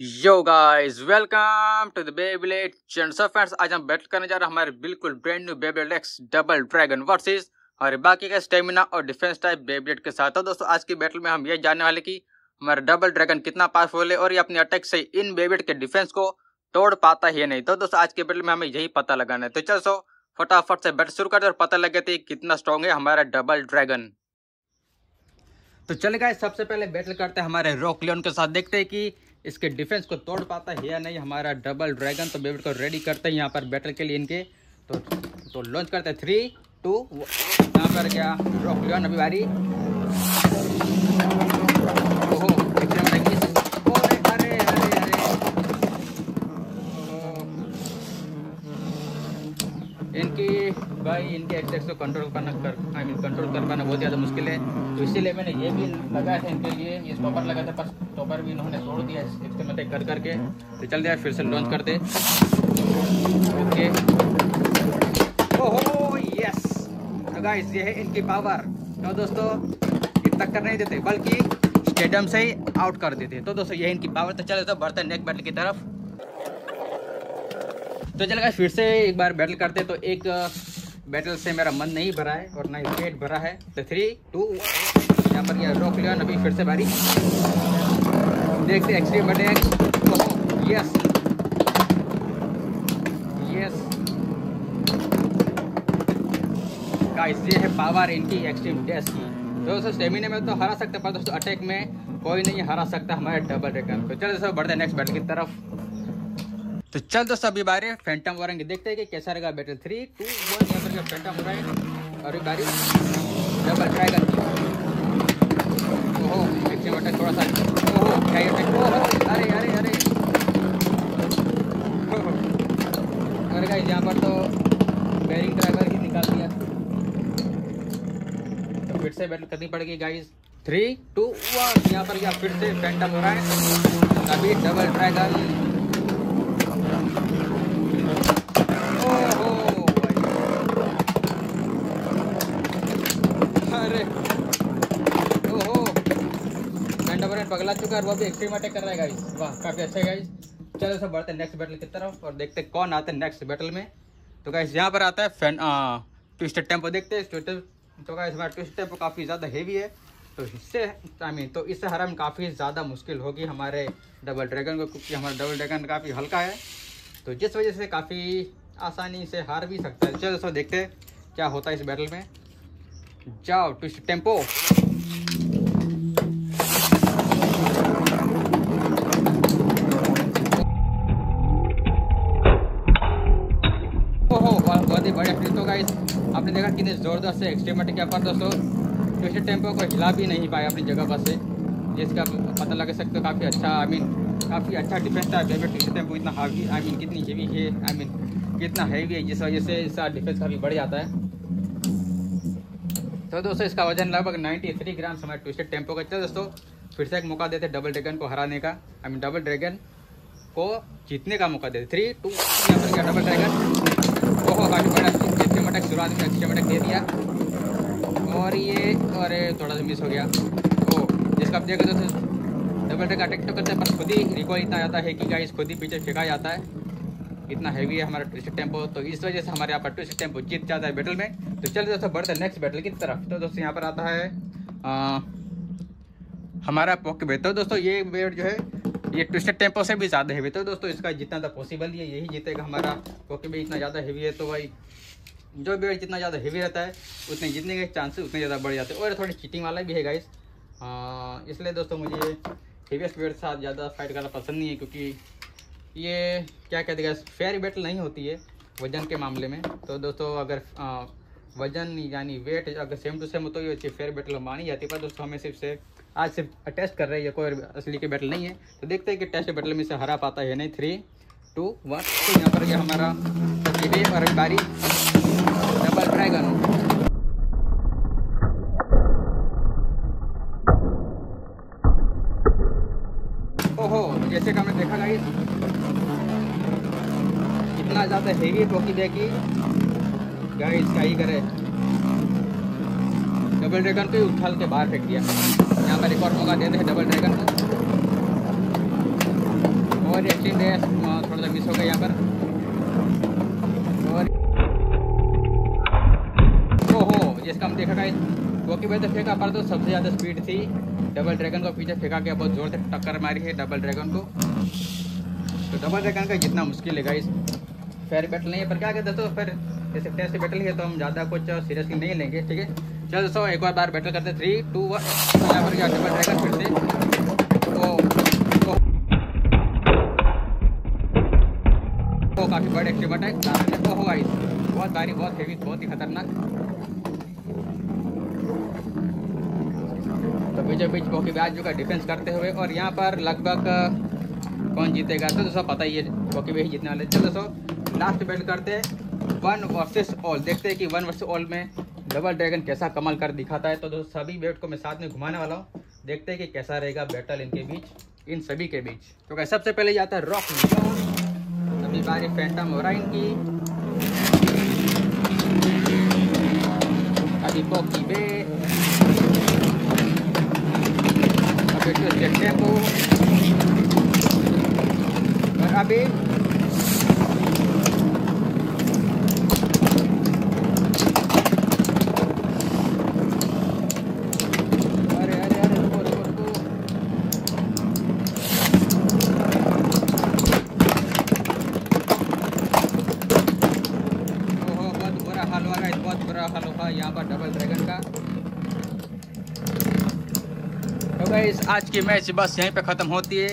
Yo guys welcome to the Beyblade channel. So friends आज हम battle करने जा रहे हैं हमारे बिल्कुल brand new Beyblade X double dragon versus और बाकी का स्टेमिना और डिफेंस टाइप बेब्लेड के साथ। तो दोस्तों आज की बैटल में हम ये जानने वाले कि हमारा डबल ड्रैगन कितना पावरफुल है और ये अपने अटैक से इन बेब्लेड के डिफेंस को तोड़ पाता है या नहीं। तो दोस्तों आज के बैटल में हमें यही पता लगाना है। तो चलो सो फटाफट से बैटल शुरू करते और पता लग गया कितना स्ट्रॉन्ग है हमारा डबल ड्रैगन। तो चले गाइस सबसे पहले बैटल करते हैं हमारे रॉक लियॉन के साथ, देखते हैं कि इसके डिफेंस को तोड़ पाता है या नहीं हमारा डबल ड्रैगन। तो बेबलेड को रेडी करते हैं यहाँ पर बैटल के लिए इनके। तो लॉन्च करते हैं 3, 2 यहाँ पर गया रॉक लियॉन। अभी बारी इनकी भाई इनके अटैक्स को कंट्रोल करना कर पाना बहुत ज़्यादा मुश्किल है। तो इसीलिए मैंने ये भी लगाया था इनके लिए, ये स्टॉपर लगा था पर स्टॉपर भी इन्होंने छोड़ दिया इसके मतलब कर करके। तो चल दिया फिर से लॉन्च करते। ओके ओहो यस। तो गाइस ये है इनकी पावर। तो दोस्तों इन तक कर नहीं देते बल्कि स्टेडियम से ही आउट कर देते। तो दोस्तों ये इनकी पावर। तो चले तो बढ़ते नेक्स्ट बैटल की तरफ। तो चल गाइस फिर से एक बार बैटल करते। तो एक बैटल से मेरा मन नहीं भरा है और ना ही पेट भरा है। तो 3, 2 यहाँ पर गया रॉक लियॉन। अभी फिर से बारी देखते extreme attack. Yes yes guys ये है पावर इनकी एक्सट्रीम डैश की। दोस्तों स्टेमिना में तो हरा सकते पर दोस्तों अटैक में कोई नहीं हरा सकता हमारे डबल ड्रैगन को। चलो दोस्तों बढ़ते नेक्स्ट बैटल की तरफ। तो चल दोस्तों अभी बारी फैंटम वारेंगे, देखते हैं कि कैसा रहेगा बैटल। 3, 2, 1 यहाँ पर फैंटम वारेंग। और बारी डबल ड्रैगन। ओहो एक्सट्रीम अटैक थोड़ा सा। ओहो क्या अटैक। ओहो अरे अरे अरे अरे गाइस यहाँ पर तो बैरिंग ड्राइवर ही निकाल दिया। तो फिर से बैटल करनी पड़ेगी गाइस। 3, 2, 1 यहाँ पर क्या फिर से फैंटम वारेंग। अभी डबल ड्रैगन। पगला चुका है वो भी एक्सट्रीम अटैक कर रहा है गाइस। वाह काफी अच्छा है गाइस। चलो सब बढ़ते हैं नेक्स्ट बैटल की तरफ और देखते हैं कौन आते हैं नेक्स्ट बैटल में। तो गाइस यहाँ पर आता है ट्विस्टेड टेम्पो, देखते हैं। तो गाइस हमारा ट्विस्टेड टेम्पो काफ़ी ज़्यादा हेवी है। तो इससे इससे हरा में काफ़ी ज़्यादा मुश्किल होगी हमारे डबल ड्रैगन को, क्योंकि हमारा डबल ड्रैगन काफ़ी हल्का है। तो जिस वजह से काफ़ी आसानी से हार भी सकता है। चलो सब देखते हैं क्या होता है इस बैटल में। जाओ ट्विस्टेड टेम्पो। आपने देखा कितने जोरदार से एक्सट्रीम अटैक किया पर दोस्तों ट्विस्टेड टेम्पो को हिला भी नहीं पाया अपनी जगह पर से, जिसका पता लग सकता है। काफ़ी अच्छा काफ़ी अच्छा डिफेंस था बेबलेड ट्विस्टेड टेम्पो। इतना हावी कितनी हेवी है कितना हेवी है, जिस वजह से इसका डिफेंस काफ़ी बढ़ जाता है। तो दोस्तों इसका वजन लगभग 93 ग्राम हमारे ट्विस्टेड टेम्पो का। चलो दोस्तों फिर से एक मौका देते डबल ड्रैगन को हराने का, डबल ड्रैगन को जीतने का मौका देते। 3, 2 यहाँ पर क्या डबल ड्रैगन। ओहो काफ़ी बड़ा शुरुआत में एक्सट्रीम अटैक दे दिया और ये अरे थोड़ा सा मिस हो गया। ओ जिसका आप देखो दोस्तों डबल ड्रैगन अटैक तो करते हैं पर खुद ही रिकॉल इतना आता है कि गाइस खुद ही पीछे फेंका जाता है। इतना हैवी है हमारा ट्विस्टेड टेम्पो। तो इस वजह से हमारे यहाँ पर ट्विस्टेड टेम्पो जीत जाता है बैटल में। तो चलिए दोस्तों बढ़ते हैं नेक्स्ट बैटल की तरफ। तो दोस्तों यहाँ पर आता है हमारा पॉकेबेट। तो दोस्तों ये बेट जो है ये ट्विस्टेड टेम्पो से भी ज़्यादा हैवी। तो दोस्तों इसका जितना ज़्यादा पॉसिबल है यही जीतेगा हमारा पॉकेबेट। इतना ज़्यादा हैवी है तो भाई जो बेल्ट जितना ज़्यादा हेवी रहता है उतने जीतने के चांसेस उतने ज़्यादा बढ़ जाते हैं। और थोड़ी चीटिंग वाला भी है गाइस, इसलिए दोस्तों मुझे हेवीएस्ट बेल्ट साथ ज़्यादा फाइट करना पसंद नहीं है, क्योंकि ये क्या कहते हैं फेयर बेल्ट नहीं होती है वजन के मामले में। तो दोस्तों अगर वजन यानी वेट अगर सेम टू सेम हो तो ये अच्छी फेयर बैटल मानी जाती है। पर दोस्तों हमें आज सिर्फ टेस्ट कर रहे हैं, कोई असली की बैटल नहीं है। तो देखते हैं कि टेस्ट बैटल में इसे हरा पाता है नहीं। 3, 2, 1 तो यहाँ पर यह हमारा और बारी डबल ड्रैगन। ओहो जैसे कि हमने देखा गाइस इतना ज़्यादा हेवी टोकी देखी गाइस क्या ही करे, डबल ड्रैगन को उछाल के बाहर फेंक दिया। यहाँ पर एक और मौका देते हैं डबल ड्रैगन को। बहुत ही अच्छी है, थोड़ा सा मिस हो गया यहाँ पर। और जिसका हम देखा गाइस वो कि भाई तो फेंका पर तो सबसे ज़्यादा स्पीड थी, डबल ड्रैगन को पीछे फेंका के बहुत जोर से टक्कर मारी है डबल ड्रैगन को। तो डबल ड्रैगन का जितना मुश्किल है गाइस, फेयर बैटल नहीं है पर क्या कहते दोस्तों, फिर जैसे फेयर से बैटल है तो हम ज़्यादा कुछ सीरियसली नहीं लेंगे, ठीक है। चलो दोस्तों एक और बार बैटल करते 3, 2, 1 यहाँ पर क्या डबल ड्रैगन फिर से काफ़ी बड़े एक्टिवेट है तो होगा इस बहुत भारी, बहुत हेवी, बहुत ही खतरनाक। तो बीचों बीच बॉकी बैच का डिफेंस करते हुए और यहाँ पर लगभग कौन जीतेगा तो दोस्तों पता ही है बॉकी बैच जीतने वाले। चलो दोस्तों लास्ट बैट करते हैं 1 वर्सेस ऑल, देखते हैं कि 1 वर्सेस ऑल में डबल ड्रैगन कैसा कमाल कर दिखाता है। तो दोस्तों सभी बैट को मैं साथ में घुमाने वाला हूँ, देखते हैं कि कैसा रहेगा बैटल इनके बीच, इन सभी के बीच। तो सबसे पहले जाता है रॉक लियोन, अभी बारी फैंटम वॉरिंग की, अभी बॉकी बे, अभी ट्विस्टेड टेम्पो और अभी आज की मैच बस यहीं पे ख़त्म होती है।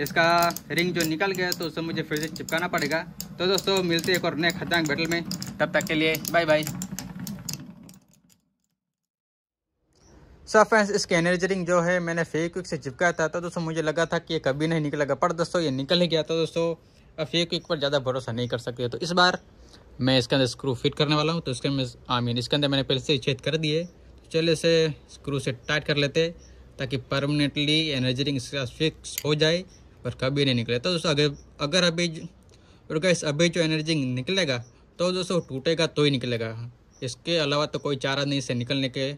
इसका रिंग जो निकल गया तो उसे मुझे फिर से चिपकाना पड़ेगा। तो दोस्तों मिलते हैं एक और नए खतरनाक बैटल में, तब तक के लिए बाय बाय। सो फ्रेंड्स इसके एनर्जी रिंग जो है मैंने फेविक्विक से चिपकाया था, तो दोस्तों मुझे लगा था कि ये कभी नहीं निकलेगा, पर दोस्तों ये निकल ही गया। तो दोस्तों अब फेविक्विक पर ज़्यादा भरोसा नहीं कर सकते, तो इस बार मैं इसके अंदर स्क्रू फिट करने वाला हूँ। तो इसके अंदर इसके अंदर मैंने पहले से छेद कर दिए, तो चलिए इसे स्क्रू से टाइट कर लेते ताकि परमानेंटली एनर्जी रिंग इसका फिक्स हो जाए और कभी नहीं निकले। तो दोस्तों अगर अभी जो एनर्जी रिंग निकलेगा तो दोस्तों टूटेगा तो ही निकलेगा, इसके अलावा तो कोई चारा नहीं इससे निकलने के,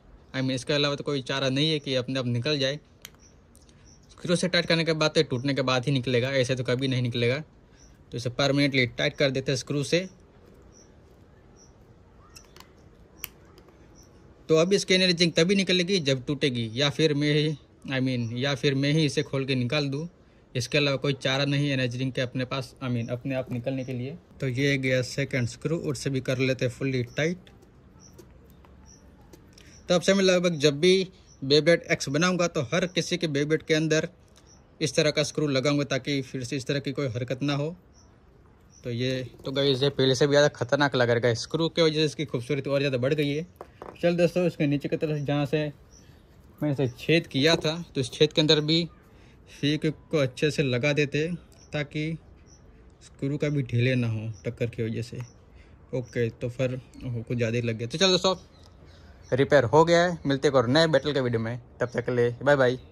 इसके अलावा तो कोई चारा नहीं है कि अपने आप निकल जाए। स्क्रू से टाइट करने के बाद तो टूटने के बाद ही निकलेगा, ऐसे तो कभी नहीं निकलेगा। तो इसे परमानेंटली टाइट कर देते हैं स्क्रू से। तो अब इसकी एनर्जी तभी निकलेगी जब टूटेगी, या फिर मैं ही या फिर मैं ही इसे खोल के निकाल दूँ, इसके अलावा कोई चारा नहीं एनर्जी के अपने पास अपने आप निकलने के लिए। तो ये गया सेकंड स्क्रू, और से भी कर लेते फुल्ली टाइट। तो अब से मैं लगभग जब भी बेब्लेड एक्स बनाऊंगा तो हर किसी के बेब्लेड के अंदर इस तरह का स्क्रू लगाऊंगा ताकि फिर से इस तरह की कोई हरकत ना हो। तो ये तो गाइस पहले से भी ज़्यादा खतरनाक लग रहा है, स्क्रू की वजह से इसकी खूबसूरती और ज़्यादा बढ़ गई है। चल दोस्तों इसके नीचे की तरफ जहाँ से मैंने इसे छेद किया था, तो इस छेद के अंदर भी फेविक्विक को अच्छे से लगा देते ताकि स्क्रू का भी ढीले ना हो टक्कर की वजह से। ओके तो फिर कुछ ज़्यादा ही लग गया। तो चल दोस्तों रिपेयर हो गया है, मिलते एक और नए बैटल के वीडियो में, तब तक के लिए बाय बाय।